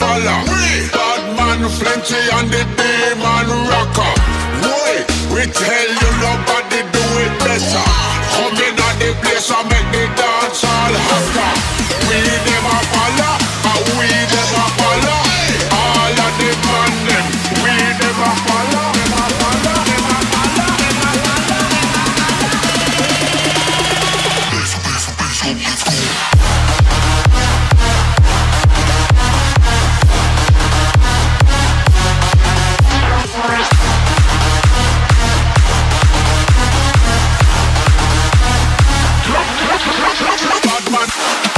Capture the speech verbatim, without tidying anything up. follow we. Bad man Flinchy and the demon rocker. Wait, we tell you nobody do it better. Come in at the place and make the dance all hotter. We them a follow, and we them a follow. All of the man them, we them a follow. Come on.